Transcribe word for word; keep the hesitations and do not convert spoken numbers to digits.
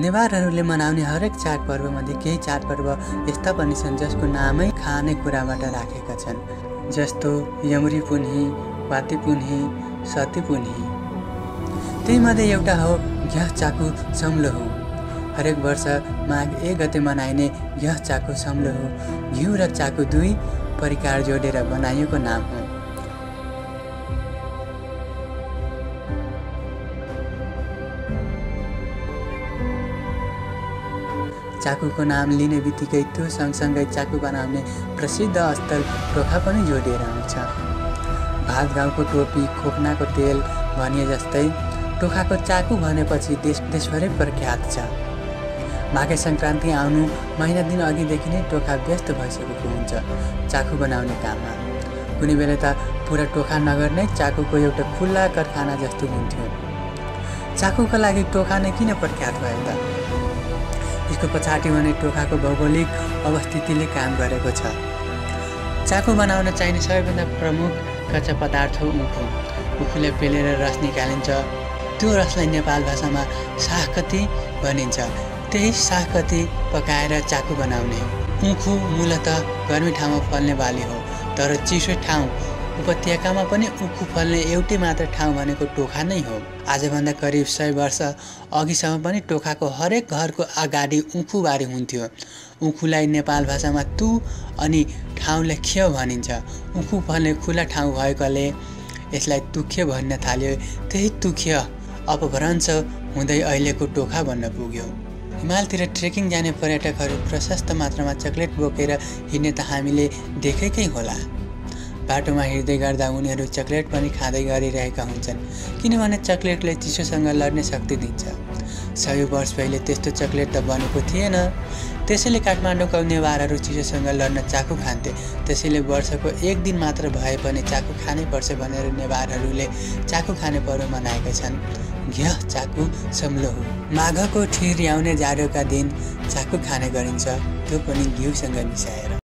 नेवारहरूले मनाउने हरेक चाडपर्वमध्ये केही चाडपर्व यस्ता पनि छन् जसको नामै खानेकुराबाट राखेका छन्, जस्तो यमुरी पुन्ही, पाती पुन्ही, सती पुन्ही। तीमध्ये एउटा हो घ्यास चाकु सम्लोहु। हरेक वर्ष माघ एक गते मनाइने घ्यास चाकु सम्लोहु घिउ र चाकु दुई परिकार जोडेर बनाइएको नाम हो। चाकू को नाम लिने बित्तिकै त्यो सँगसँगै चाकू बनाउने प्रसिद्ध अस्तर टोखा पनि जोडिएर आउँछ। भात गाउँको टोपी, खोप्नाको तेल भनिए जस्तै टोखाको चाकू भनेपछि देश देशभरै प्रख्यात छ। माघे सङ्क्रान्ति आउनु महिना दिन अघिदेखि नै टोखा व्यस्त भइसकेको हुन्छ चाकू बनाउने काममा। कुनै बेला त पुरा टोखा नगर नै चाकूको एउटा खुल्ला कारखाना जस्तो हुन्थ्यो। चाकूका लागि टोखा नै किन प्रख्यात भयो त? इसको पछाडि भने टोखाको भौगोलिक अवस्थितिले काम गरेको छ। चाकु बनाउन चाहिने सबैभन्दा प्रमुख कच्चा पदार्थ हो उखु। उखुले पेलेर रस निकालिन्छ। त्यो रसलाई नेपाल भाषामा साहकती भनिन्छ। त्यही साहकती पकाएर चाकु बनाउने। उखु मूलतः गर्मी ठाउँमा फल्ने बाली हो, तर चिसो ठाउँ उपत्यकामा पनि उखु फल्ने एउटै मात्र ठाउँ भनेको टोखा नै हो। आजभन्दा करिब सय वर्ष अघिसम्म पनि टोखाको हरेक घरको अगाडि उखुबारी हुन्थ्यो। उखुलाई नेपाल भाषामा तु अनि ठाउँलाई ख्य भनिन्छ। उखु फल्ने खुला ठाउँ भएकोले यसलाई तुख्य भन्न थाल्यो। त्यही तुख्य अपभ्रंश हुँदै अहिलेको टोखा भन्न पुग्यो। हिमालतिर ट्रेकिङ जाने पर्यटकहरू प्रशस्त मात्रामा चक्लेट बोकेर हिँड्ने त हामीले देखेकै होला। बाटोमा हिँड्दै गर्दा उनीहरू चक्लेट पनि खाँदै गरिरहेका हुन्छन्, किनभने चक्लेटले चिसोसँग लड्ने शक्ति दिन्छ। सय वर्ष पहिले त्यस्तो चक्लेट त बनेको थिएन। त्यसैले काठमाडौँका नेवारहरू चिसोसँग लड्न चाकु खान्थे। त्यसैले वर्षको एक दिन मात्र भए पनि चाकु खानैपर्छ भनेर नेवारहरूले चाकु खाने पर्व मनाएका छन्। घ्यास चाकु सम्लोहु। माघको ठिर्याउने जाडोका दिन चाकु खाने गरिन्छ, त्यो पनि घिउसँग मिसाएर।